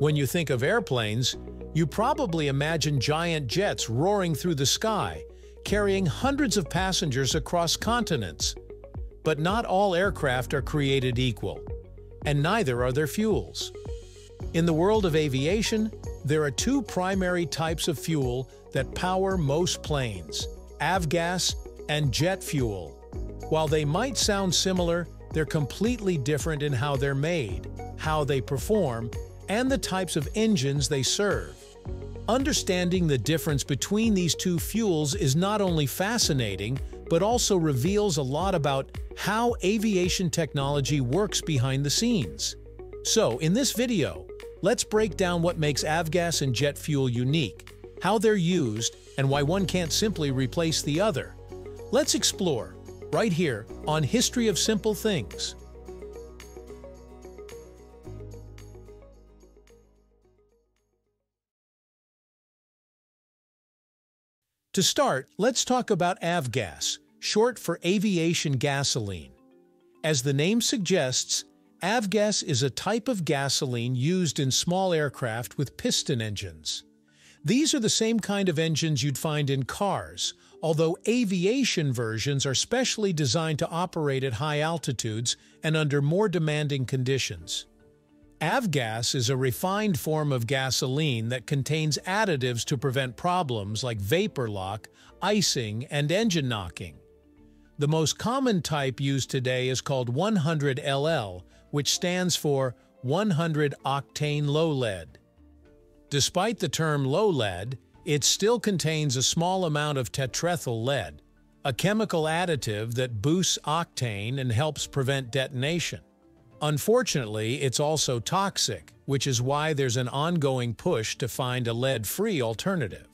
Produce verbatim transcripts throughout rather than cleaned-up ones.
When you think of airplanes, you probably imagine giant jets roaring through the sky, carrying hundreds of passengers across continents. But not all aircraft are created equal, and neither are their fuels. In the world of aviation, there are two primary types of fuel that power most planes: avgas and jet fuel. While they might sound similar, they're completely different in how they're made, how they perform, and the types of engines they serve. Understanding the difference between these two fuels is not only fascinating, but also reveals a lot about how aviation technology works behind the scenes. So, in this video, let's break down what makes avgas and jet fuel unique, how they're used, and why one can't simply replace the other. Let's explore, right here, on History of Simple Things. To start, let's talk about avgas, short for aviation gasoline. As the name suggests, avgas is a type of gasoline used in small aircraft with piston engines. These are the same kind of engines you'd find in cars, although aviation versions are specially designed to operate at high altitudes and under more demanding conditions. Avgas is a refined form of gasoline that contains additives to prevent problems like vapor lock, icing, and engine knocking. The most common type used today is called one hundred L L, which stands for one hundred octane low lead. Despite the term low lead, it still contains a small amount of tetraethyl lead, a chemical additive that boosts octane and helps prevent detonation. Unfortunately, it's also toxic, which is why there's an ongoing push to find a lead-free alternative.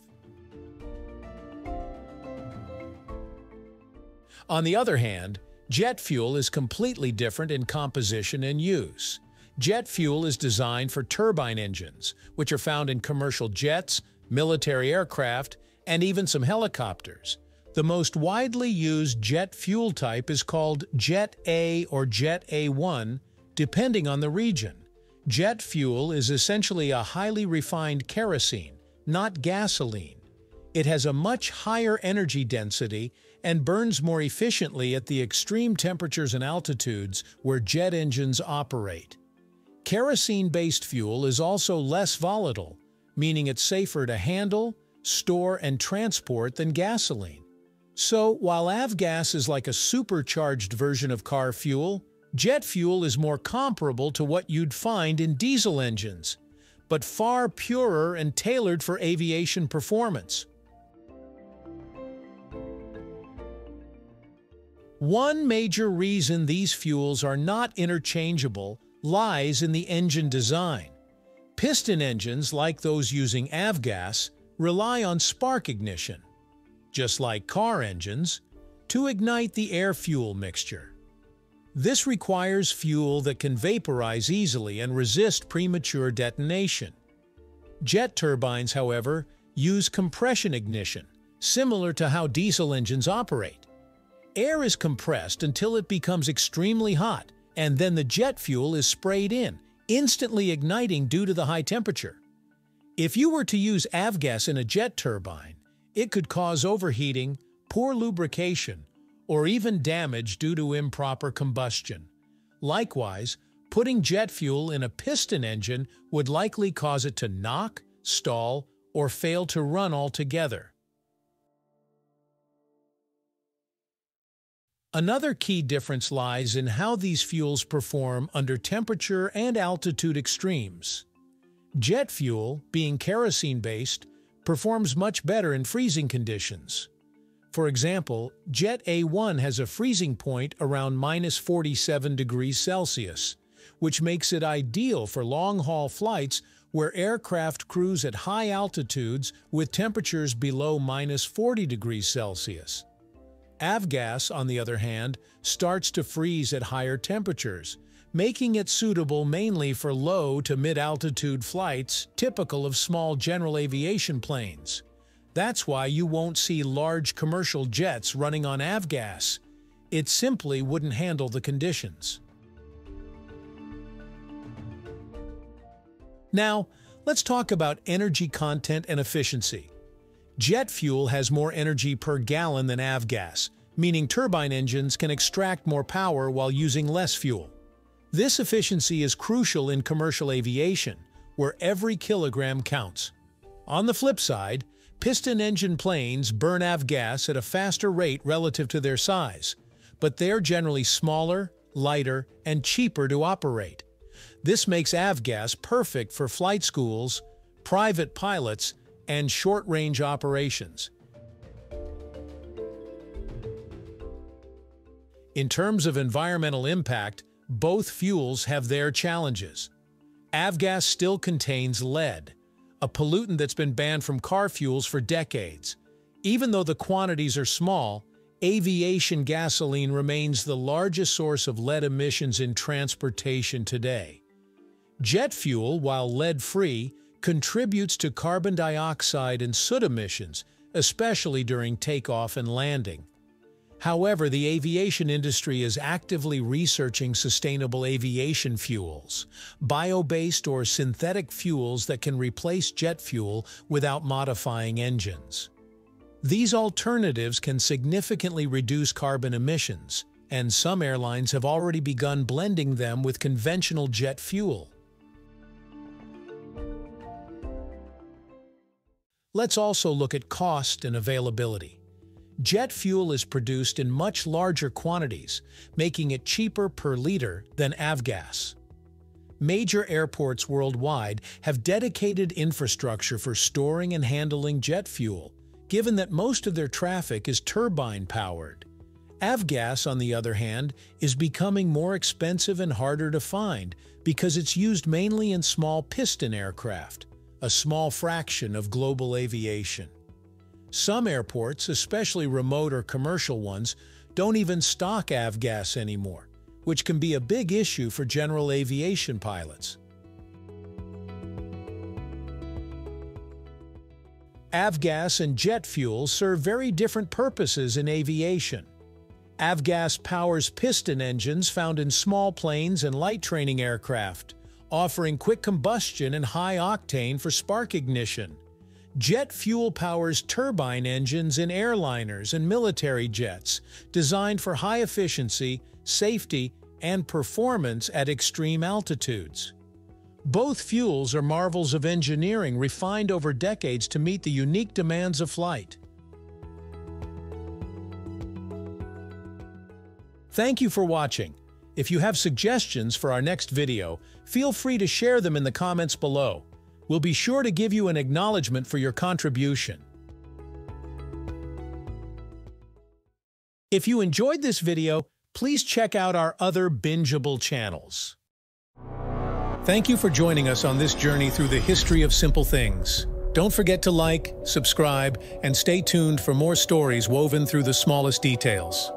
On the other hand, jet fuel is completely different in composition and use. Jet fuel is designed for turbine engines, which are found in commercial jets, military aircraft, and even some helicopters. The most widely used jet fuel type is called Jet A or Jet A one, depending on the region. Jet fuel is essentially a highly refined kerosene, not gasoline. It has a much higher energy density and burns more efficiently at the extreme temperatures and altitudes where jet engines operate. Kerosene-based fuel is also less volatile, meaning it's safer to handle, store, and transport than gasoline. So, while avgas is like a supercharged version of car fuel, jet fuel is more comparable to what you'd find in diesel engines, but far purer and tailored for aviation performance. One major reason these fuels are not interchangeable lies in the engine design. Piston engines, like those using avgas, rely on spark ignition, just like car engines, to ignite the air-fuel mixture. This requires fuel that can vaporize easily and resist premature detonation. Jet turbines, however, use compression ignition, similar to how diesel engines operate. Air is compressed until it becomes extremely hot, and then the jet fuel is sprayed in, instantly igniting due to the high temperature. If you were to use avgas in a jet turbine, it could cause overheating, poor lubrication, or even damage due to improper combustion. Likewise, putting jet fuel in a piston engine would likely cause it to knock, stall, or fail to run altogether. Another key difference lies in how these fuels perform under temperature and altitude extremes. Jet fuel, being kerosene-based, performs much better in freezing conditions. For example, Jet A one has a freezing point around minus forty-seven degrees Celsius, which makes it ideal for long-haul flights where aircraft cruise at high altitudes with temperatures below minus forty degrees Celsius. Avgas, on the other hand, starts to freeze at higher temperatures, making it suitable mainly for low to mid-altitude flights typical of small general aviation planes. That's why you won't see large commercial jets running on avgas. It simply wouldn't handle the conditions. Now, let's talk about energy content and efficiency. Jet fuel has more energy per gallon than avgas, meaning turbine engines can extract more power while using less fuel. This efficiency is crucial in commercial aviation, where every kilogram counts. On the flip side, piston engine planes burn avgas at a faster rate relative to their size, but they're generally smaller, lighter, and cheaper to operate. This makes avgas perfect for flight schools, private pilots, and short-range operations. In terms of environmental impact, both fuels have their challenges. Avgas still contains lead, a pollutant that's been banned from car fuels for decades. Even though the quantities are small, aviation gasoline remains the largest source of lead emissions in transportation today. Jet fuel, while lead-free, contributes to carbon dioxide and soot emissions, especially during takeoff and landing. However, the aviation industry is actively researching sustainable aviation fuels, bio-based or synthetic fuels that can replace jet fuel without modifying engines. These alternatives can significantly reduce carbon emissions, and some airlines have already begun blending them with conventional jet fuel. Let's also look at cost and availability. Jet fuel is produced in much larger quantities, making it cheaper per liter than avgas. Major airports worldwide have dedicated infrastructure for storing and handling jet fuel, given that most of their traffic is turbine-powered. Avgas, on the other hand, is becoming more expensive and harder to find because it's used mainly in small piston aircraft, a small fraction of global aviation. Some airports, especially remote or commercial ones, don't even stock avgas anymore, which can be a big issue for general aviation pilots. Avgas and jet fuel serve very different purposes in aviation. Avgas powers piston engines found in small planes and light training aircraft, offering quick combustion and high octane for spark ignition. Jet fuel powers turbine engines in airliners and military jets, designed for high efficiency, safety, and performance at extreme altitudes. Both fuels are marvels of engineering refined over decades to meet the unique demands of flight. Thank you for watching. If you have suggestions for our next video, feel free to share them in the comments below. We'll be sure to give you an acknowledgement for your contribution. If you enjoyed this video, please check out our other bingeable channels. Thank you for joining us on this journey through the history of simple things. Don't forget to like, subscribe, and stay tuned for more stories woven through the smallest details.